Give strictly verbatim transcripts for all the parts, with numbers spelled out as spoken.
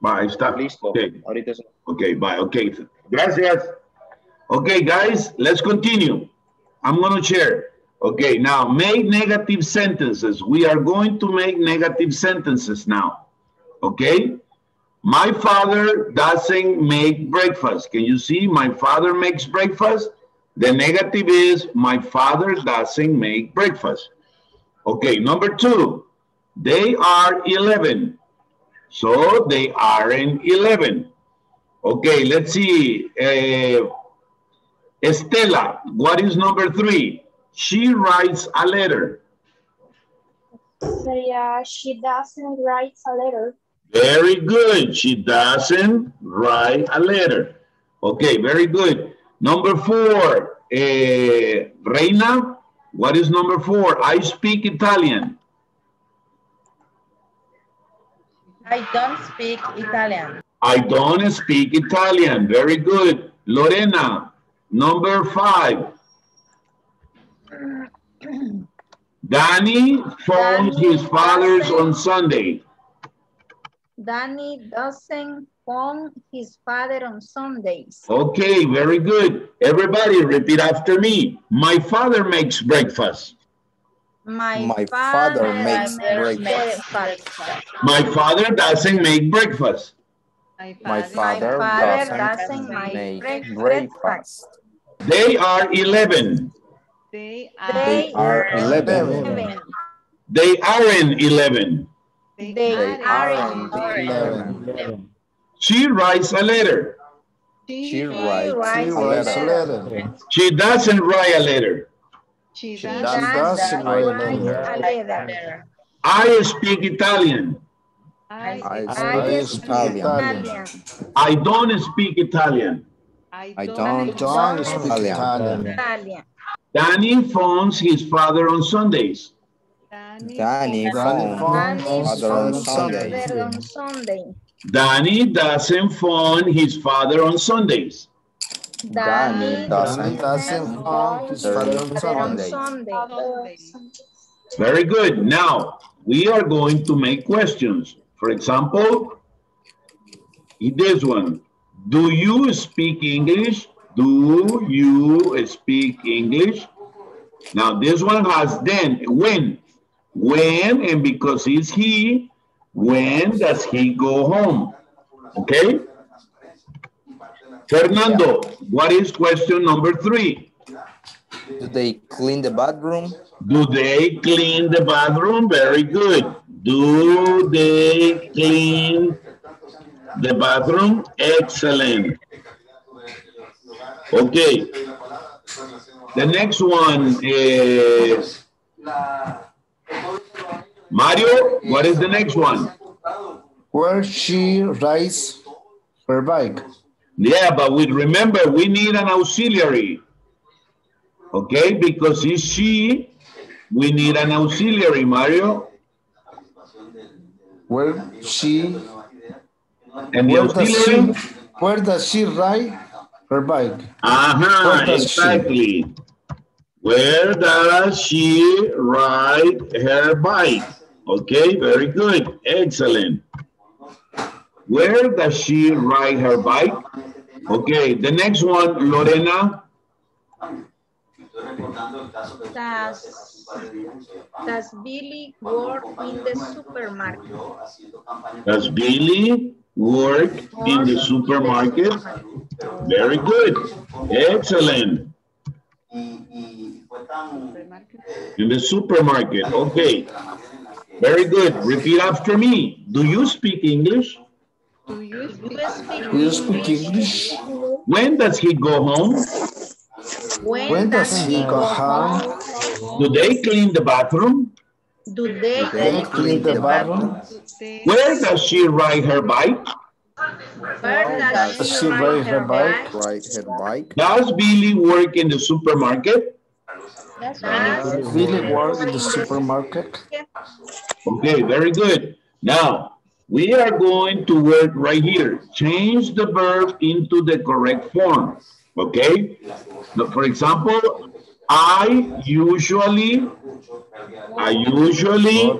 Bye. Stop. Listo. Okay. Ahorita se... Okay, bye. Okay. Gracias. Okay, guys, let's continue. I'm going to share. Okay, now make negative sentences. We are going to make negative sentences now. Okay? My father doesn't make breakfast. Can you see? My father makes breakfast. The negative is my father doesn't make breakfast. Okay, number two, they are eleven. So they aren't eleven. Okay, let's see. Uh, Estela, what is number three? She writes a letter. Yeah, she doesn't write a letter. Very good. She doesn't write a letter. Okay, very good. Number four, eh, Reina, what is number four? I speak Italian. I don't speak Italian. I don't speak Italian. Very good. Lorena, number five. Danny phones Danny his fathers on Sunday. Danny doesn't phone his father on Sundays. Okay, very good. Everybody repeat after me. My father makes breakfast. My, My father, father makes, makes breakfast. breakfast. My father doesn't make breakfast. My father, My father, My father doesn't, doesn't make breakfast. breakfast. They are eleven. They are, they are eleven. eleven. They aren't eleven. They, they aren't eleven. eleven. She writes a letter. She, she writes, writes a, letter. a letter. She doesn't write a letter. She, she doesn't, doesn't write a letter. I speak Italian. I, I speak Italian. Italian. I don't speak Italian. I don't, don't speak Italian. Italian. Danny phones his father on Sundays. Danny, Danny, Danny phones his father on Sundays. on Sundays. Danny doesn't phone his father on Sundays. Danny doesn't, doesn't phone his father on Sundays. Sundays. Very good. Now, we are going to make questions. For example, in this one, do you speak English? Do you speak English? Now, this one has then, when. When, and because it's he, when does he go home? Okay? Fernando, what is question number three? Do they clean the bathroom? Do they clean the bathroom? Very good. Do they clean the bathroom? Excellent. Okay. The next one is... Mario, what is the next one? Where she rides her bike. Yeah, but we remember we need an auxiliary. Okay, because it's she, we need an auxiliary, Mario. Where she... And the auxiliary? Where does she ride her bike? Uh-huh, exactly. She? Where does she ride her bike? Okay, very good. Excellent. Where does she ride her bike? Okay, the next one, Lorena. Does, does Billy work in the supermarket? Does Billy work in the supermarket? Very good. Excellent. In the supermarket. Okay. Very good. Repeat after me. Do you speak English? Do you speak, Do you speak English? English? When does he go home? When, when does, does he go home? home? Do they clean the bathroom? Do they, Do they clean the bathroom? bathroom? Where does she ride her bike? Where does, does she, she ride her, her bike? Ride her bike? Does Billy work in the supermarket? Does Billy work in the supermarket? Okay, very good. Now, we are going to work right here. Change the verb into the correct form. Okay? For example, I usually, I usually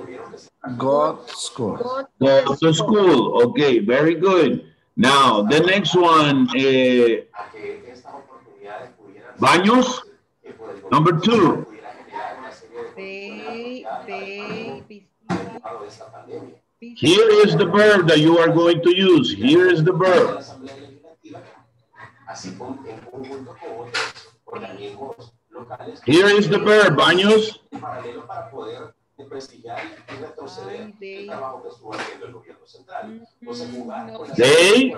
Go to school. Go to school. Okay, very good. Now, the next one is baños. Number two. They, they, here is the verb that you are going to use. Here is the verb. Here is the verb, baños. They?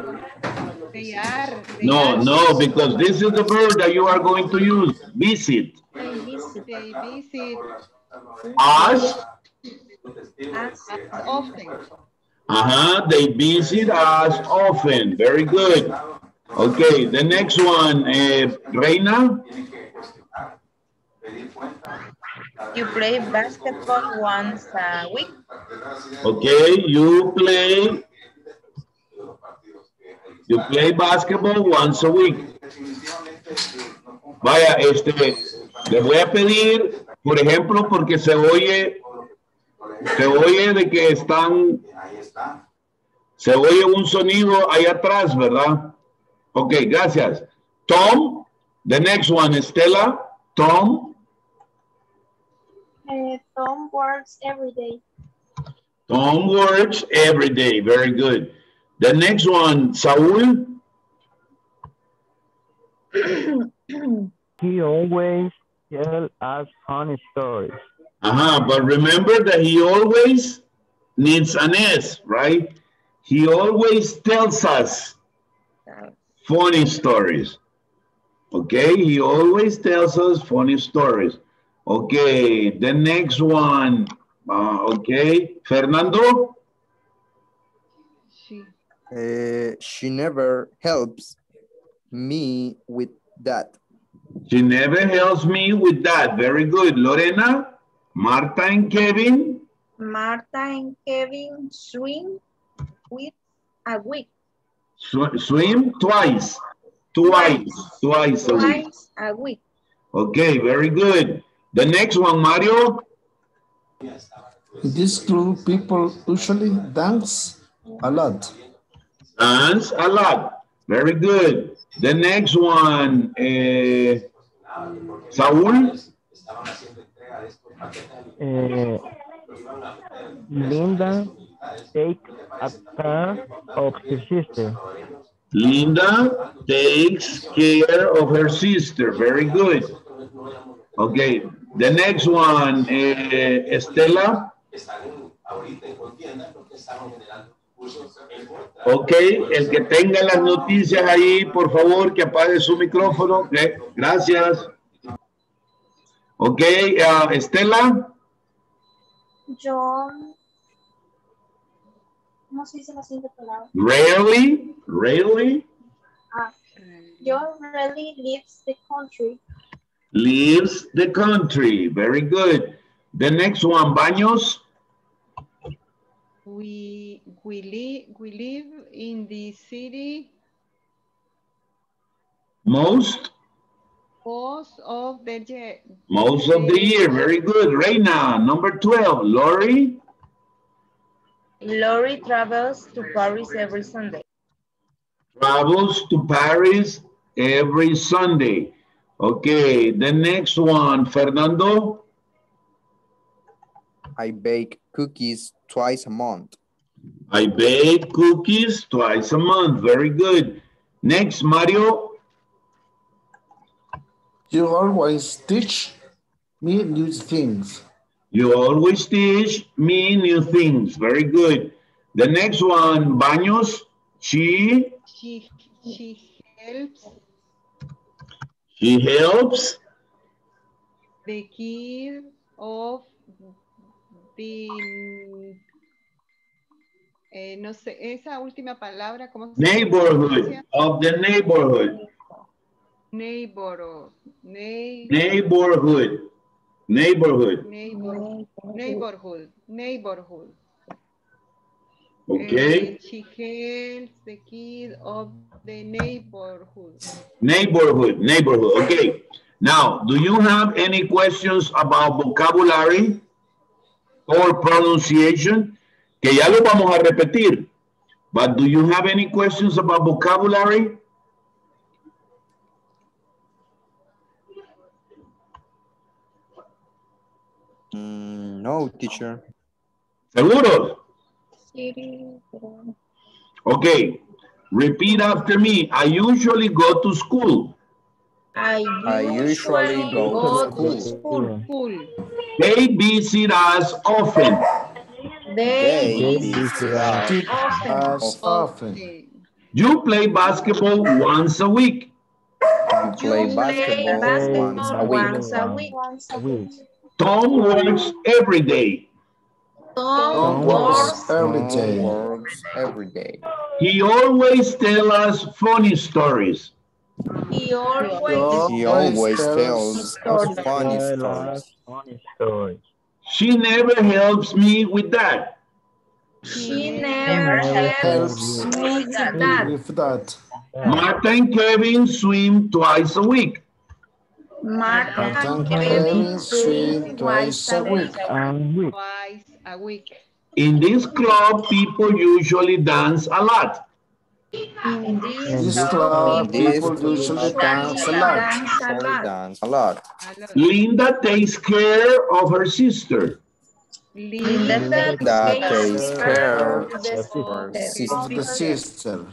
They are. They no, are. no, because this is the verb that you are going to use. Visit. They visit. They visit. Us. As often. Uh-huh, they visit us often. Very good. Okay, the next one, uh, Reina. You play basketball once a week. Okay, you play. You play basketball once a week. Vaya, este, les voy a pedir, por ejemplo, porque se oye, se oye de que están, se oye un sonido ahí atrás, ¿verdad? Ok, gracias. Tom, the next one, Estela. Tom. Uh, Tom works every day. Tom works every day. Very good. The next one, Saul. He always tells us funny stories. Uh-huh, but remember that he always needs an S, right? He always tells us funny stories. Okay, he always tells us funny stories. Okay, the next one. Uh, okay, Fernando. She. Uh, she never helps me with that. She never helps me with that. Very good. Lorena, Marta and Kevin. Marta and Kevin swim with a week. Sw swim twice. Twice. Twice. Twice a week. Twice a week. Okay, very good. The next one, Mario. These two people usually dance a lot. Dance a lot. Very good. The next one, uh, Saul. Uh, Linda takes care of her sister. Linda takes care of her sister. Very good. Okay. The next one, eh, Estela. Ok, el que tenga las noticias ahí, por favor, que apague su micrófono. Okay. Gracias. Ok, uh, Estela. Yo. No sé si la siguiente palabra. Rarely, rarely. Ah, yo rarely leaves the country. Leaves the country. Very good. The next one, Baños. We we live we live in the city most most of the year. Most of the year. Very good. Reina, number twelve, Lori. Lori travels to Paris every Sunday. Travels to Paris every Sunday. Okay, the next one, Fernando. I bake cookies twice a month. I bake cookies twice a month. Very good. Next, Mario. You always teach me new things. You always teach me new things. Very good. The next one, Baños. She. She, she helps. He helps the kids of the eh, no sé, esa última palabra, ¿cómo se neighborhood se of the neighborhood. Neighbor, ne neighborhood. Neighborhood. Neighborhood. Neighborhood. Neighborhood. Okay. And she helps the kid of the neighborhood. Neighborhood, neighborhood. Okay. Now, do you have any questions about vocabulary? or pronunciation, que ya lo vamos a repetir. But do you have any questions about vocabulary? Mm, no, teacher. ¿Seguros? Sí. Okay. Repeat after me. I usually go to school. I, I usually, usually go, go to school. To school. School. They visit us often. They, they visit us often. Us often. You play basketball once a week. You play, you basketball, play basketball once a week. Once a week. Once a week. Tom works every day. Tom, Tom works, works every day. Works every day. He always tells us funny stories. He always, he always tells, tells us funny stories. Funny stories. She never helps me with that. She never helps me with that. With that. Martha and Kevin swim twice a week. Martha and Kevin swim twice a week. Twice a week. In this club, people usually dance a lot. In this club, people usually dance a lot. Dance a lot. Linda takes care of her sister. Linda takes care of the sister.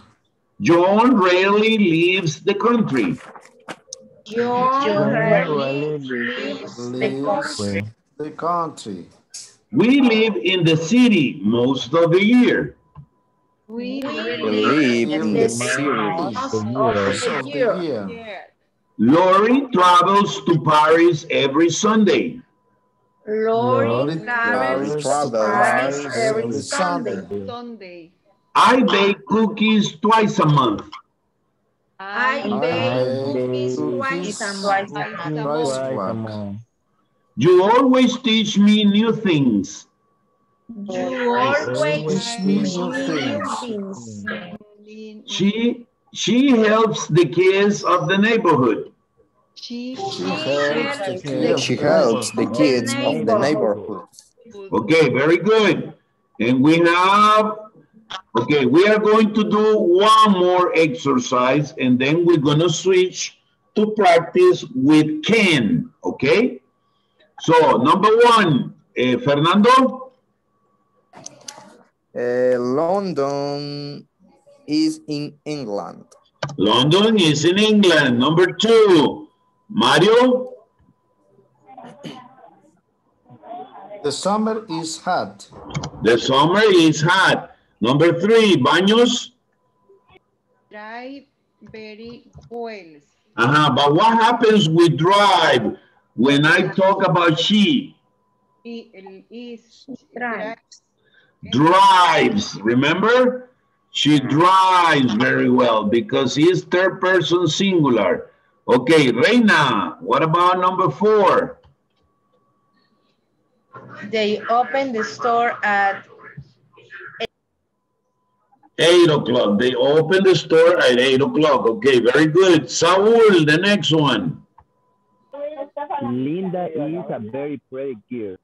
John rarely leaves the country. John rarely leaves the country. We live in the city most of the year. We live in the city. Lori travels to Paris every Sunday. Lori travels to Paris every Sunday. I bake cookies twice a month. I bake cookies twice a month. You always teach me new things. You always teach me new things. She, she helps the kids of the neighborhood. She, she, helps, the kids. she helps the kids of the neighborhood. Okay, very good. And we have, okay, we are going to do one more exercise and then we're going to switch to practice with can, okay? So, number one, eh, Fernando? Uh, London is in England. London is in England. Number two, Mario? The summer is hot. The summer is hot. Number three, Baños? Drive very well. Uh-huh, but what happens with drive? When I talk about she, drives. drives, remember? She drives very well because it's third person singular. Okay, Reina, what about number four? They open the store at eight o'clock. They open the store at eight o'clock. Okay, very good. Saul, the next one. Linda is a very pretty girl.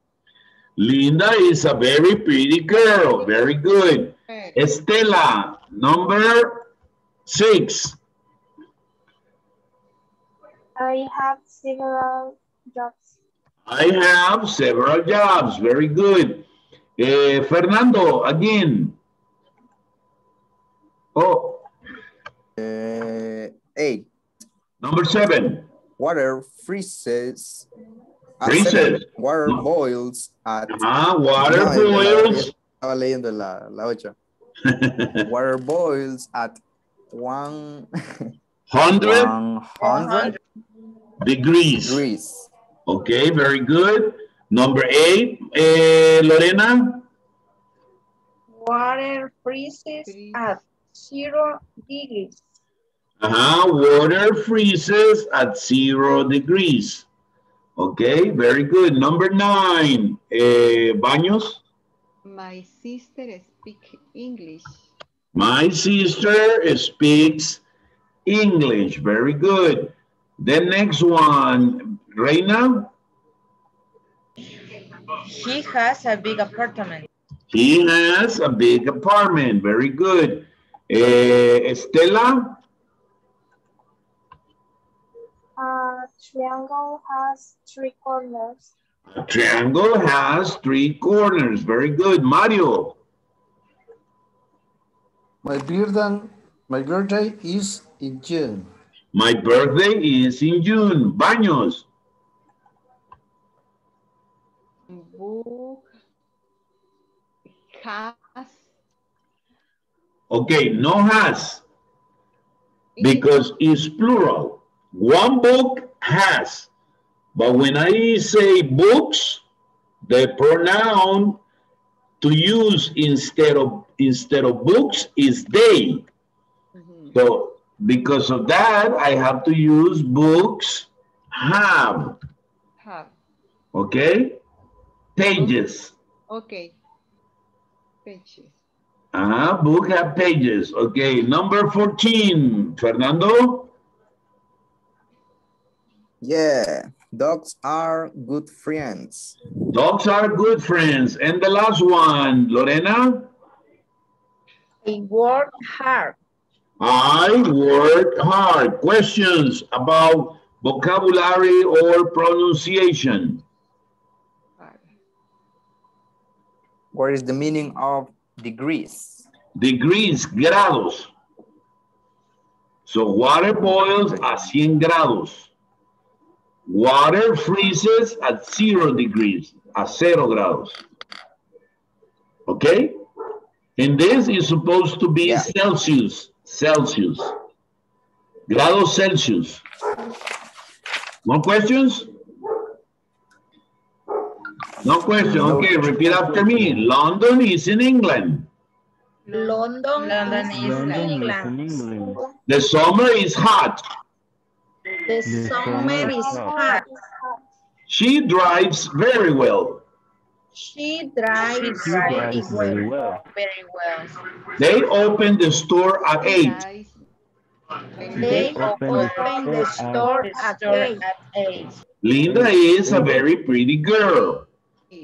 Linda is a very pretty girl. Very good. Estela, number six. I have several jobs. I have several jobs. Very good. Uh, Fernando, again. Oh. Uh, eight. Number seven. Water freezes. Freezes. Seven, water no. boils at. Ah, water no, boils. Estaba leyendo la la ocho. Water boils at one hundred. One hundred degrees. Degrees. Okay, very good. Number eight, eh, Lorena. Water freezes at zero degrees. Uh-huh. Water freezes at zero degrees. Okay, very good. Number nine, eh, Baños. My sister speaks English. My sister speaks English. Very good. The next one, Reina. He has a big apartment. He has a big apartment. Very good. Uh, Estela? A triangle has three corners. A triangle has three corners. Very good. Mario? My birthday, my birthday is in June. My birthday is in June. Baños? Book has. Okay, no has. Because it's plural. One book has. But when I say books, the pronoun to use instead of instead of books is they. Mm-hmm. So because of that, I have to use books have. Have. Okay? Pages. Okay. Pages. Ah, uh-huh. Book have pages. Okay. Number fourteen. Fernando? Yeah. Dogs are good friends. Dogs are good friends. And the last one, Lorena? I work hard. I work hard. Questions about vocabulary or pronunciation? What is the meaning of degrees? Degrees, grados. So water boils at one hundred grados. Water freezes at zero degrees, at zero grados. Okay? And this is supposed to be yeah. Celsius, Celsius. Grados Celsius. More questions? No question. Okay, repeat after me. London is in England. London, London is in England. England. The summer is hot. The summer is hot. She drives very well. She drives, she drives very, well. very well. They open the store at eight. They open the store at eight. eight. Linda is a very pretty girl.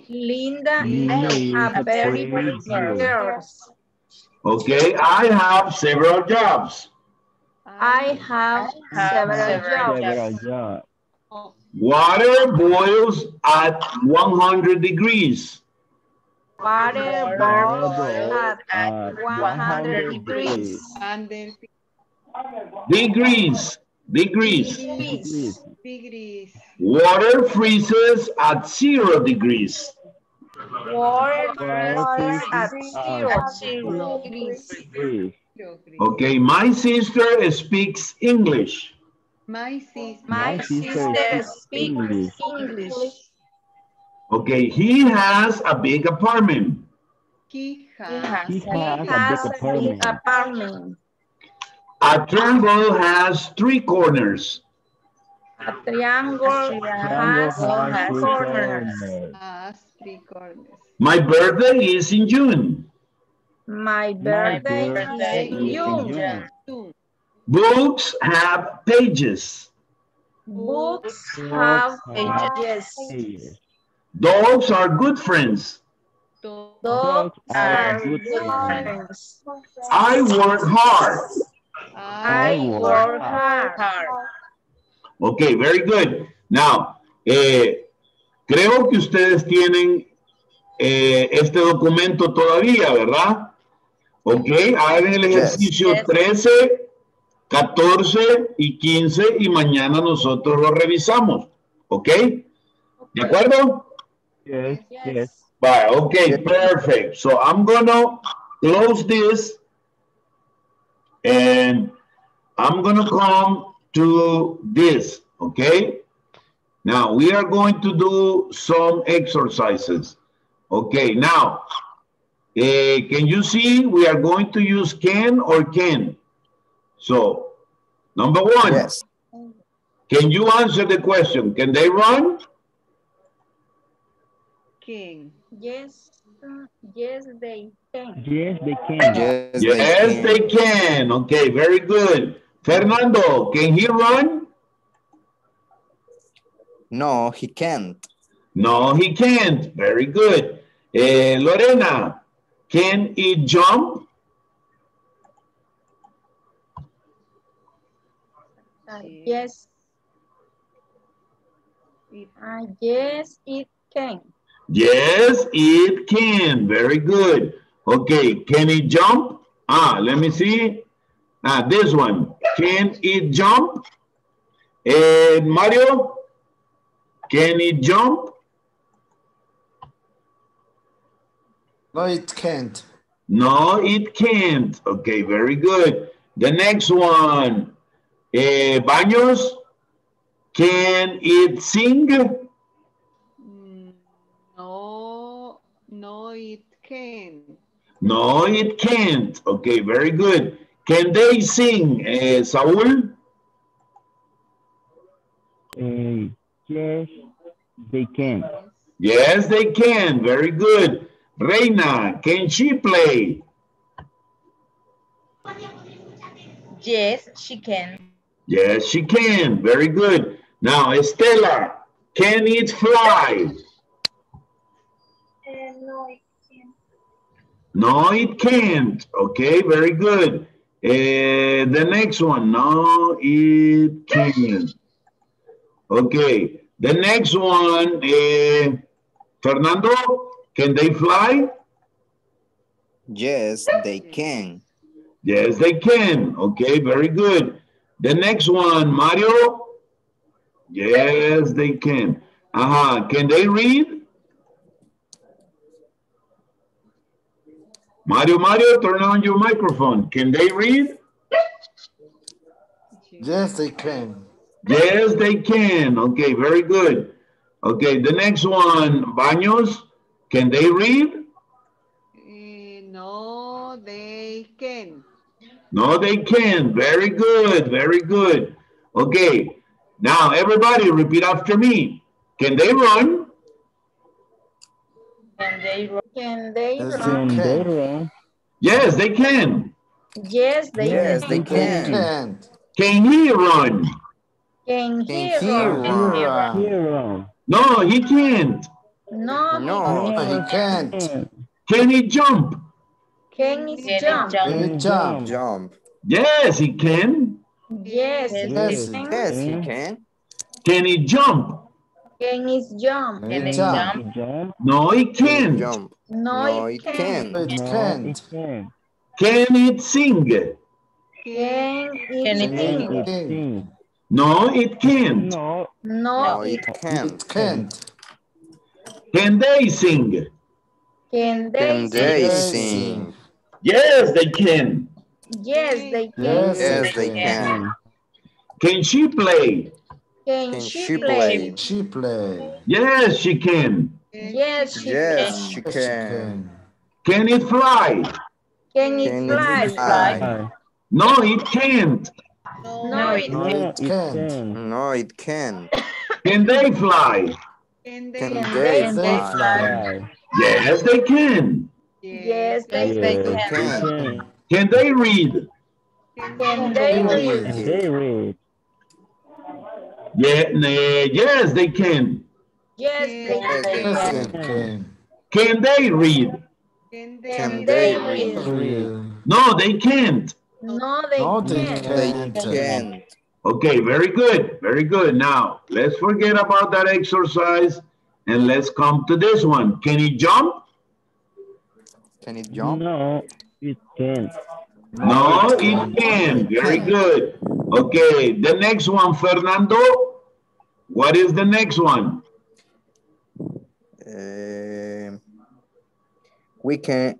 Linda, Linda is a very pretty girl. girl. Okay, I have several jobs. I have, I have several, several, jobs. several jobs. Water boils at one hundred degrees. Water boils at, at one hundred degrees. degrees. Degrees. Degrees. Degrees. Degrees. Water freezes at zero degrees. Water freezes at zero, zero degrees. degrees. Okay, my sister speaks English. My, sis my, my sister, sister speaks English. English. Okay, he has a big apartment. He has, he has, he has, has a big apartment. apartment. A triangle has three corners. A triangle, a triangle has, has three corners. corners. Has three corners. My birthday is in June. My birthday, My birthday is in June. June. June. Books have pages. Books, Books have pages. pages. Dogs are good friends. Dogs, Dogs are good friends. friends. I work hard. I work hard. hard. Okay, very good. Now, eh, creo que ustedes tienen eh, este documento todavía, ¿verdad? Ok, hagan el ejercicio trece, catorce y quince y mañana nosotros lo revisamos. ¿Ok? ¿De acuerdo? Yes, yes. Bye. Ok, yes. Perfect. So I'm gonna close this and I'm gonna come to this. Okay? Now we are going to do some exercises. Okay, now. Uh, can you see we are going to use can or can? So, number one, yes. Can you answer the question? Can they run? Can. Yes. Yes, they can. Yes, they can. Yes, yes they, can. they can. Okay, very good. Fernando, can he run? No, he can't. No, he can't. Very good. Uh, Lorena, can it jump? Uh, yes. Uh, yes, it can. Yes, it can. Very good. Okay, can it jump? Ah, let me see. Ah, this one. Can it jump? Uh, Mario, can it jump? No, it can't. No, it can't. Okay, very good. The next one. Uh, Baños, can it sing? No, no, it can't. No, it can't. Okay, very good. Can they sing, uh, Saul? Uh, yes, they can. Yes, they can. Very good. Reina, can she play? Yes, she can. Yes, she can. Very good. Now, Estela, can it fly? Uh, no, it can't. No, it can't. Okay, very good. Uh, the next one. No, it can't. Okay. The next one. Uh, Fernando, can they fly? Yes, they can. Yes, they can. Okay, very good. The next one, Mario. Yes, they can. Uh-huh. Can they read? Mario, Mario, turn on your microphone. Can they read? Yes, they can. Yes, they can. Okay, very good. Okay, the next one, Baños. Can they read? Uh, no, they can. No, they can. Very good. Very good. Okay. Now, everybody repeat after me. Can they run? Can they run? Can they run? Can they run? Yes, they can. Yes, they, yes, they can. can. Can he run? Can he, can he run? run? Can he run? Can he run? No, he can't. No, no he can't. He can't. Can he jump? Can he can jump? Can he jump? jump? Yes, he can. Yes, yes, he can. Yes, he can. Can he jump? Can he jump? Can he jump? jump? No, he can't. Can he no, no, he can't. Can. Can. Can. can it sing? Can it, can it sing? sing? No, it can't. No, no it, it can't. It can't. Can they sing? Can they, can they sing? sing? Yes, they can. Yes, they can. Yes, they can. Can she play? Can, can she, she play? Can she play? Yes, she can. Yes, she, yes, can. she can. Can it fly? Can it, can fly? it fly? No, it can't. No, no it, no, it can't. can't. No, it can't. Can they fly? Can they, can they, can they fly? fly? Yes, they can. Yes, they, yes, they, they can. can. Can they read? Can they read? Can they read? Yeah, nay, yes, they can. Yes, they can. Can, can they read? Can they, can they read? read? No, they can't. No, they, no, they can't. can't. They can't. Okay, very good. Very good. Now, let's forget about that exercise. And let's come to this one. Can it jump? Can it jump? No, it can't. No, it can't. Very good. Okay, the next one, Fernando. What is the next one? Uh, we can,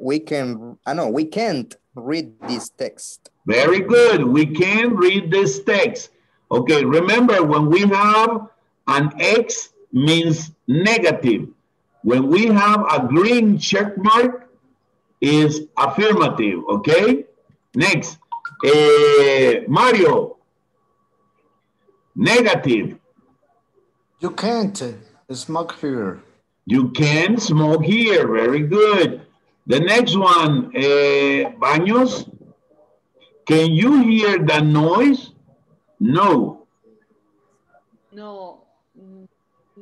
we can, I uh, know, we can't read this text. Very good. We can read this text. Okay, remember when we have an X means negative. When we have a green check mark, is affirmative, okay? Next, uh, Mario, negative. You can't smoke here. You can smoke here, very good. The next one, uh, Baños, can you hear the noise? No. No.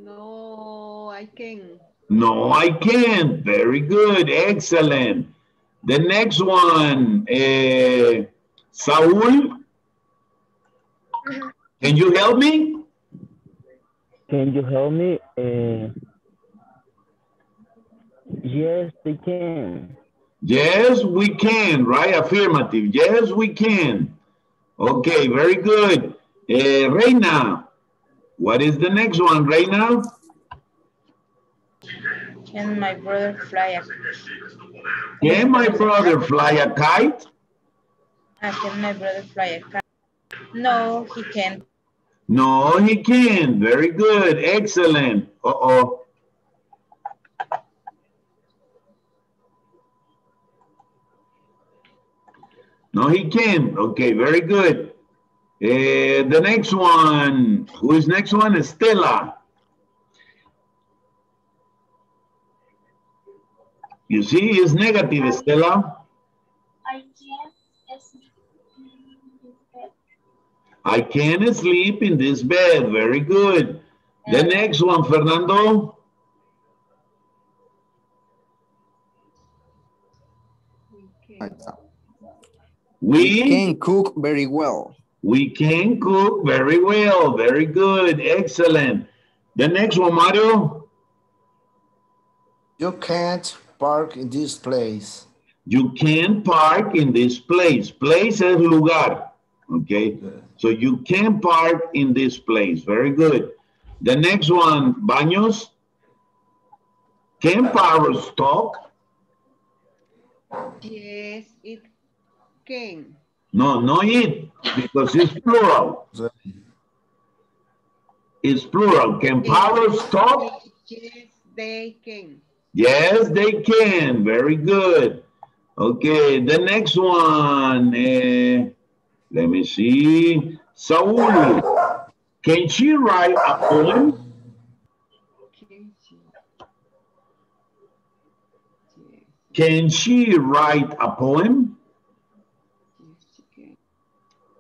No, I can. No, I can. Very good. Excellent. The next one, uh, Saul. Can you help me? Can you help me? Uh, yes, they can. Yes, we can, right? Affirmative. Yes, we can. Okay, very good. Uh, Reina, what is the next one, Reina? Can my brother fly a kite? Can my brother fly a kite? Uh, can my brother fly a kite? No, he can't. No, he can. Very good. Excellent. Uh-oh. No, he can. Okay, very good. Uh, the next one. Who is next one? Estela. You see, it's negative, Estela. I can't sleep in this bed. I can't sleep in this bed. Very good. The next one, Fernando. We can cook very well. We can cook very well. Very good. Excellent. The next one, Mario. You can't park in this place. You can park in this place. Place es lugar. Okay. Yeah. So you can park in this place. Very good. The next one, Baños. Can parrots talk? Yes, it can. No, no it, because it's plural. It's plural. Can parrots talk? Yes, they can. Yes, they can. Very good. Okay, the next one. Uh, let me see. Saul, can she write a poem? Can she write a poem?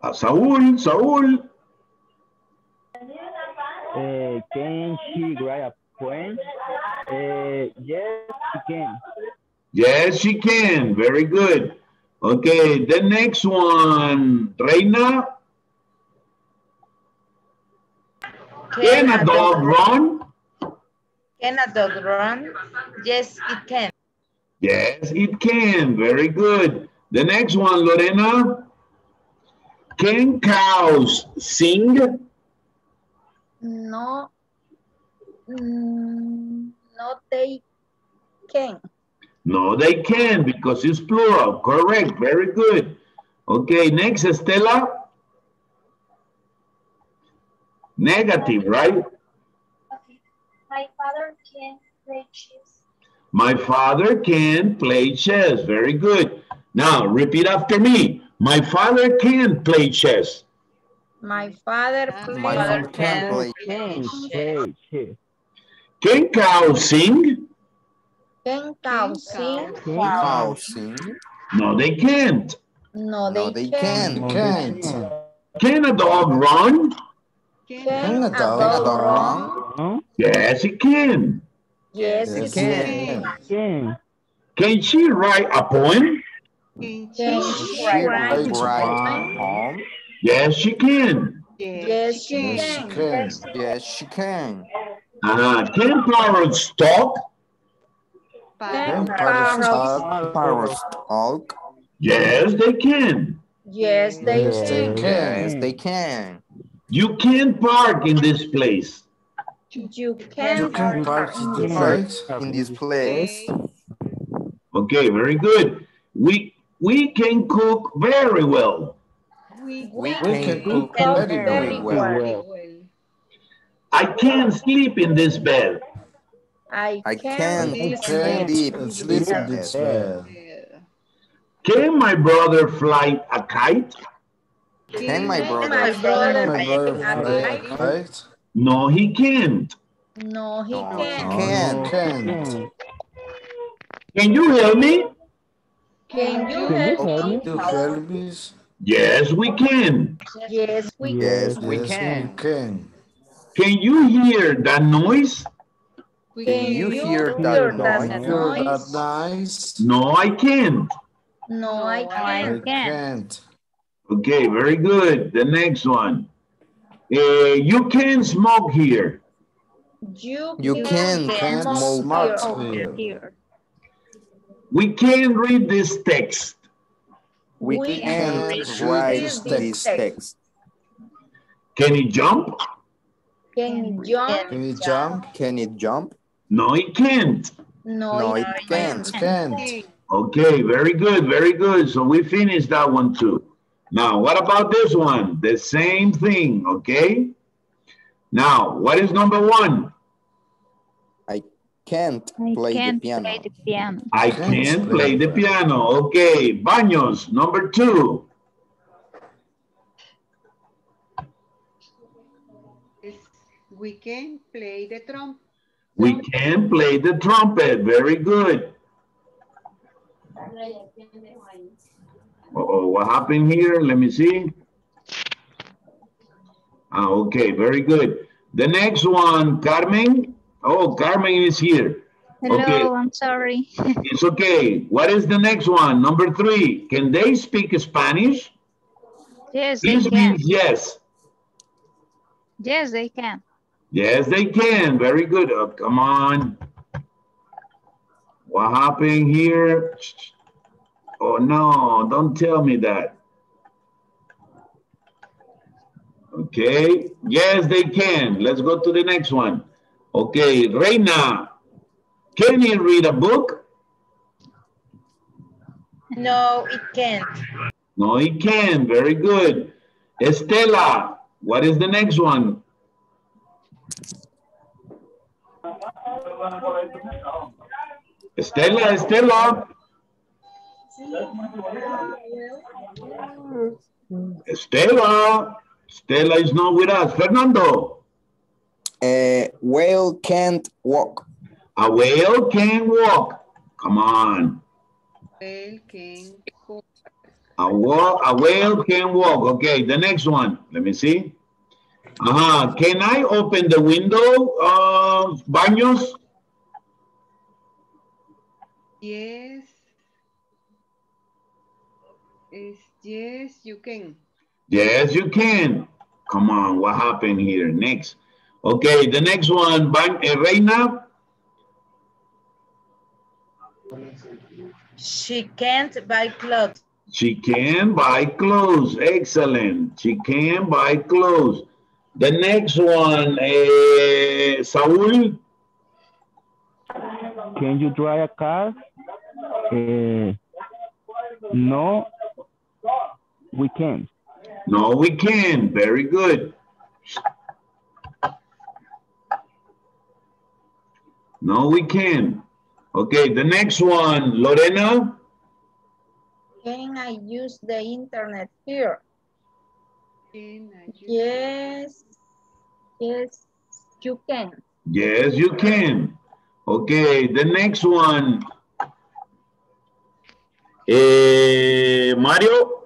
Uh, Saul, Saul. Uh, can she write a poem? Uh, yes, she can. Yes, she can. Very good. Okay, the next one, Reina. Can, can a dog run? Can a dog run? Yes, it can. Yes, it can. Very good. The next one, Lorena. Can cows sing? No. Mm. No, they can. No, they can, because it's plural. Correct. Very good. Okay, next, Estela. Negative, right? My father can play chess. My father can play chess. Very good. Now, repeat after me. My father can play chess. My father, play My father can, play can play chess. Can cows sing? Can cows sing? Can cows sing? No, they can't. No, they, no, they can't. Can. Can't. Can a dog run? Can, can a, dog a dog run? run? Yes, it can. Yes, it can. Can. Can she write a poem? Can she write a poem? Yes, she can. Yes, she can. Yes, she can. Uh, can parrots talk? Can parrots talk? Yes, they can. Yes, they yes, can. They can. Yes, they can. You can park in this place. You can, you can park, park in, this place. Place. in this place. Okay, very good. We we can cook very well. We, we can, can cook, cook very, very well. well. I can't sleep in this bed. I can't sleep in this bed. Can my brother fly a kite? Can my brother fly a kite? No, he can't. No, he can't. Can't. Can you help me? Can you help me? Yes, we can. Yes, we can. Yes, we can. Can you hear that noise? Can you hear that noise? noise? No, I can't. No, I can't. I can't. Okay, very good. The next one. Uh, you can smoke here. You, you can, can smoke, smoke here. here. We can read this text. We, we can read this text. text. Can it jump? Can it jump? Can it jump? Can it jump? No, it can't. No, no it can't. can't. can't. Okay, very good, very good. So we finished that one too. Now, what about this one? The same thing, okay? Now, what is number one? I can't play, I can't the, piano. play the piano. I can't, can't play the piano. Okay, Baños, number two. We can play the trumpet. We can play the trumpet. Very good. Uh-oh, what happened here? Let me see. Ah, okay, very good. The next one, Carmen. Oh, Carmen is here. Hello, okay. I'm sorry. It's okay. What is the next one? Number three. Can they speak Spanish? Yes, this they means can. Yes. Yes, they can. Yes, they can. Very good. Oh, come on. What happened here? Oh, no, don't tell me that. Okay. Yes, they can. Let's go to the next one. Okay, Reina, can you read a book? No, it can't. No, it can. Very good. Estela, what is the next one? Estela, Estela. Estela. Estela is not with us. Fernando. A whale can't walk. A whale can walk. Come on. Whale can walk. A, walk, a whale can walk. Okay, the next one. Let me see. Uh-huh. Can I open the window, uh, Baños? Yes. Yes, you can. Yes, you can. Come on, what happened here? Next. Okay, the next one, Reina. She can't buy clothes. She can buy clothes. Excellent. She can buy clothes. The next one, eh, Saul. Can you drive a car? Uh, no, we can't. No, we can. Very good. No, we can. Okay, the next one, Lorena. Can I use the internet here? Can I use yes. Yes, you can. Yes, you can. Okay, the next one. Uh, Mario?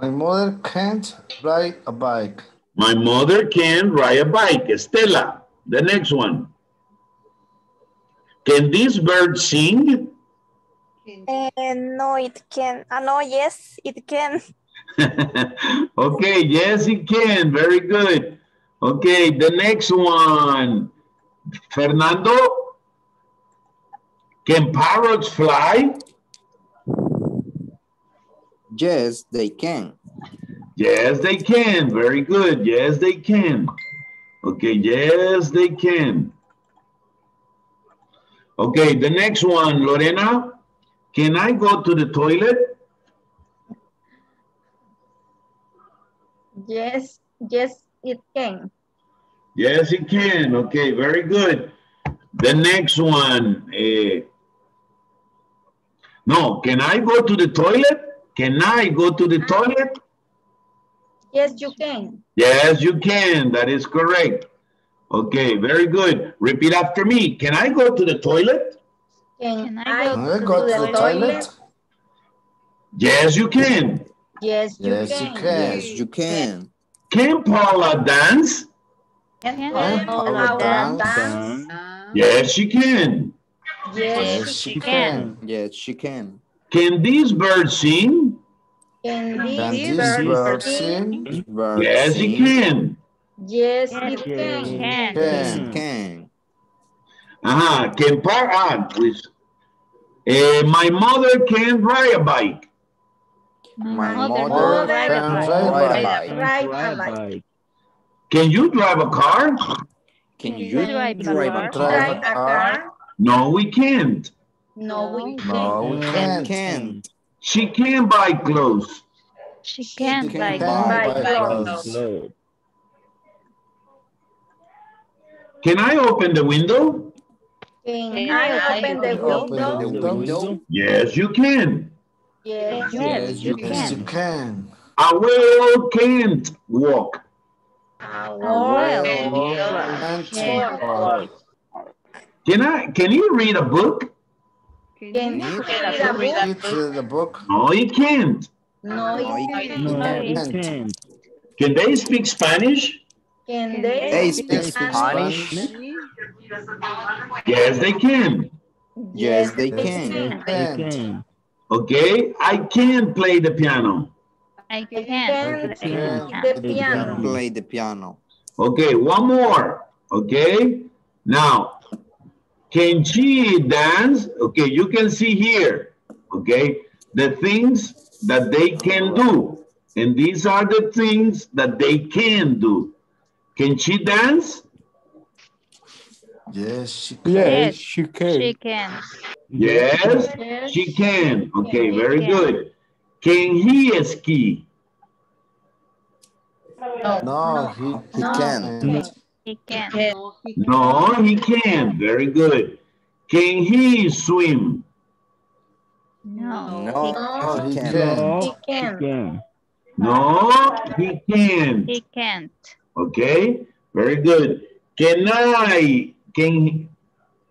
My mother can't ride a bike. My mother can ride a bike. Estela, the next one. Can this bird sing? Uh, no, it can. Uh, no, yes, it can. Okay, yes, it can. Very good. Okay, the next one. Fernando, can parrots fly? Yes, they can. Yes, they can. Very good. Yes, they can. Okay, yes, they can. Okay, the next one, Lorena. Can I go to the toilet? Yes, yes, it can. Yes, it can. Okay, very good. The next one. Eh, no, can I go to the toilet? Can I go to the toilet? Yes, you can. Yes, you can. That is correct. Okay, very good. Repeat after me. Can I go to the toilet? Can I go, can go to, to the, the toilet? toilet? Yes, you can. Yes, you yes, can. Yes, you can. Yes, you can. Can Paula dance? Can Paula dance? dance? Yes, she can. Yes, she, she can. can. Yes, she can. Can these birds sing? Can these birds sing? Bird yes, it can. Yes, it can. Can. Can. can. Uh-huh. Can Paula add, please? Uh, my mother can ride a bike. My, my mother, mother can ride, ride, ride, ride, ride a bike. Can you drive a car? Can, can you drive, drive a car? Drive a car? No, we can't. No, we can't. No, we can't. can't. She can buy clothes. She can, she can buy, buy, buy, buy clothes. clothes. Can I open the window? Can, can I open, I the, open window? the window? Yes, you can. Yes, yes you, can. Yes, you can. A whale can't walk. A whale can't walk. Can I? Can you read a book? Can you read a book? No, you can't. No, you can't. No, you can't. Can they speak Spanish? Can they, they speak Spanish? Spanish? Yes, they can. Yes, they can. They can. They can. Okay, I can play the piano. I can, I can play the piano. Play the piano. Okay, one more. Okay, now. Can she dance? Okay, you can see here, okay, the things that they can do. And these are the things that they can do. Can she dance? Yes, she can. Yes, she can. She can. Yes, yes, she can. Okay, she very can. good. Can he ski? No, no he, he no. can't. No. He can. No, he can. Very good. Can he swim? No. No, no he, he, can. No, he can't. No, he can't. He can't. Okay. Very good. Can I? Can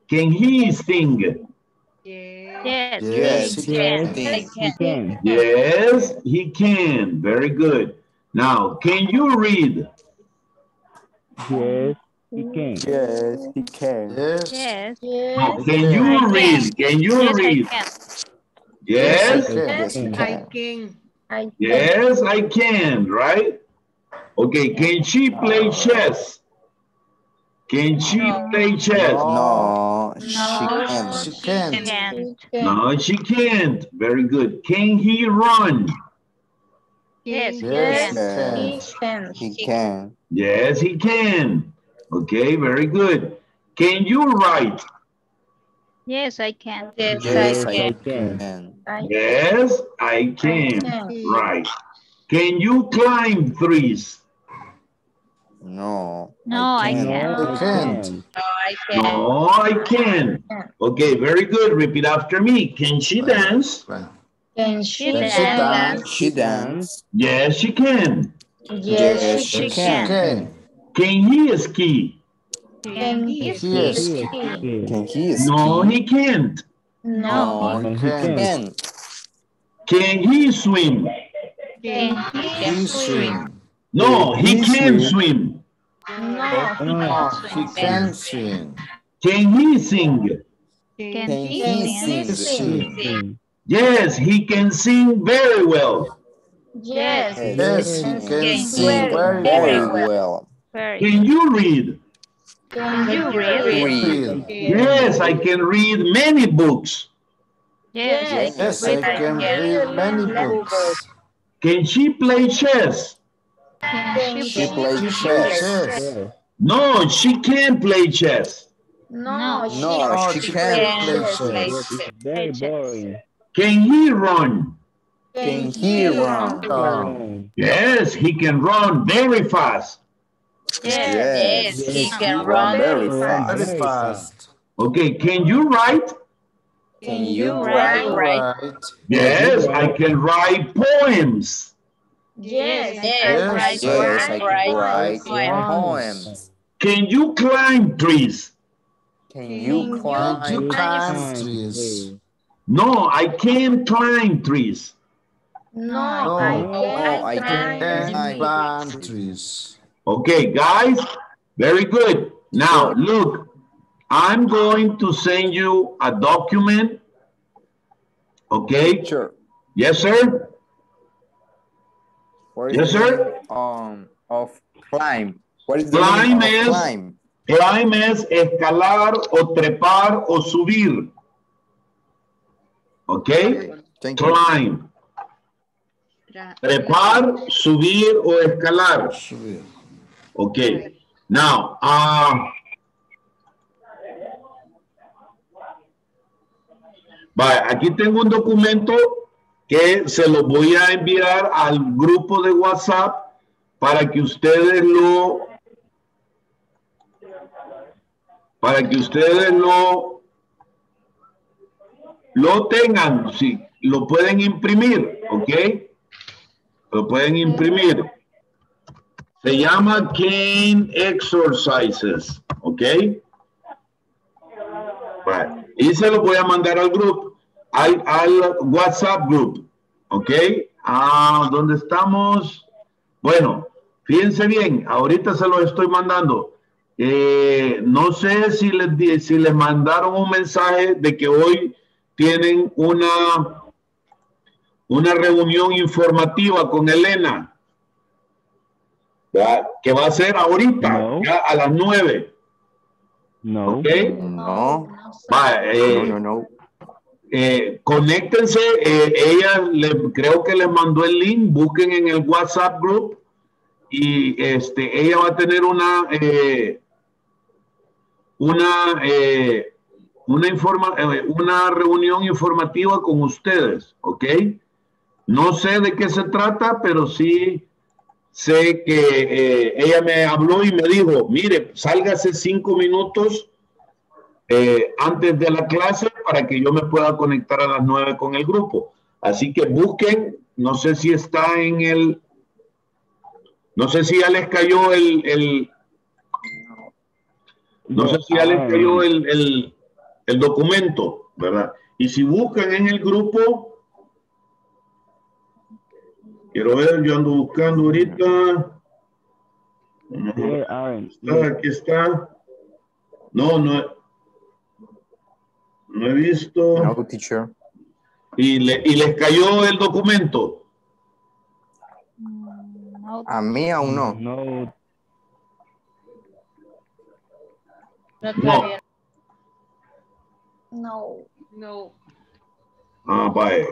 Can he sing? Yes. Yes, he can. Yes, he can. Yes, he can. Very good. Now, can you read? Yes, he can. Yes, he can. Yes. yes. yes. Can you read? Can you yes, read? I can. Yes, yes, I can. I can. Yes, I can, right? Okay, can she play chess? Can she no. play chess? No, no. She, can. She, can. she can't. No, she can't. Very good. Can he run? Yes, yes, yes, he can. He can. Yes, he can. Okay, very good. Can you write? Yes, I can. Yes, yes I, can. I, can. I can. Yes, I can. I can. Right. Can you climb trees? No. No, I can't. I can't. No, I can't. No, I can. Okay, very good. Repeat after me. Can she dance? Right. Can she, can she dance? dance? She dance. Yes, she can. Yes, yes she, she can. can. Can he ski? Can he ski? ski? Can he ski? No, he can't. No, no he can't. Can. can he swim? Can he, can he swim? swim? No, he, he can swim. swim. No, no, he can swim. Can he sing? Can, can he, he sing? sing? sing? Yes, he can sing very well. Yes, yes, he can, he can sing very, very, very well. well. Very. Can you read? Can you read? read? Yes, I can read many books. Yes, yes I can read many books. Can she play chess? Can she play chess? chess? No, she can't play chess. No, she, no, she, she can't play chess. Play chess. It's very boring. Can he run? Can he run? Um, yes, he can run very fast. Yes, yes he, he can, can run, run very, fast. very fast. Okay, can you write? Can you write? write? Yes, I can write poems. Yes, yes, yes, yes I can write poems. poems. Can you climb trees? Can you climb, can you climb trees? trees? No, I can't climb trees. No, no, I can't, I can't plant trees. Okay, guys, very good. Now, look, I'm going to send you a document. Okay? Sure. Yes, sir? What yes, sir? Um, of climb. What is the climb is, climb? Climb is escalar o trepar o subir. Okay? Thank climb. You. Trepar, subir o escalar. Subir. Okay. Now, uh, vaya, aquí tengo un documento que se los voy a enviar al grupo de WhatsApp para que ustedes lo, para que ustedes lo, lo tengan, sí, lo pueden imprimir, ¿ok? Lo pueden imprimir. Se llama cane exercises, ¿ok? Right. Y se lo voy a mandar al grupo, al, al WhatsApp group, ¿ok? Ah, ¿dónde estamos? Bueno, fíjense bien, ahorita se lo estoy mandando. Eh, no sé si les, si les mandaron un mensaje de que hoy tienen una... una reunión informativa con Elena, ¿verdad? Que va a ser ahorita, no. Ya a las nueve. No. ¿Ok? No. Va, eh, no, no, no. Eh, conéctense, eh, ella le, creo que les mandó el link, busquen en el WhatsApp group y este, ella va a tener una eh, una eh, una, informa, eh, una reunión informativa con ustedes, ¿ok? No sé de qué se trata, pero sí sé que eh, ella me habló y me dijo, mire, sálgase cinco minutos eh, antes de la clase para que yo me pueda conectar a las nueve con el grupo. Así que busquen, no sé si está en el, no sé si ya les cayó el, el no sé si ya les cayó el, el, el documento, ¿verdad? Y si buscan en el grupo... Quiero ver, yo ando buscando ahorita. Está, aquí está. No, no. No he visto. No, teacher. Y, le, y les cayó el documento. A mí aún no. No. No. No. No. Ah, vaya.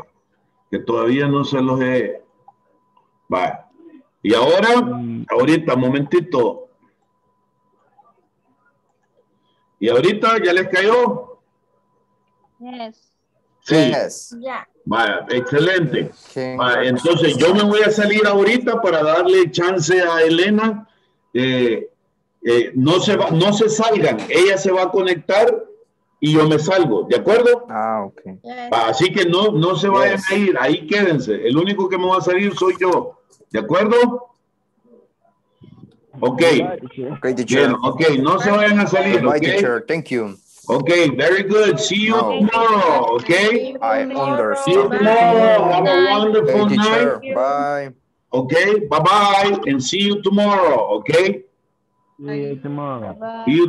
Que todavía no se los he... Va. Y ahora, mm. ahorita, momentito. ¿Y ahorita ya les cayó? Yes. Sí. Yes. Yeah. Vaya, excelente. Okay. Vaya, entonces yo me voy a salir ahorita para darle chance a Elena. Eh, eh, no, se va, no se salgan, ella se va a conectar y yo me salgo, ¿de acuerdo? Ah, ok. Yes. Va, así que no, no se vayan yes. a ir, ahí quédense. El único que me va a salir soy yo. ¿De acuerdo? Ok. Okay, teacher. Bien, ok, no se vayan a salir. Bye, okay? Teacher. Thank you. Ok, very good. See you no. tomorrow, ok? I understand. See you tomorrow. Have a wonderful okay, night. Bye. Okay, bye-bye. And see you tomorrow, ok? See you tomorrow. Bye.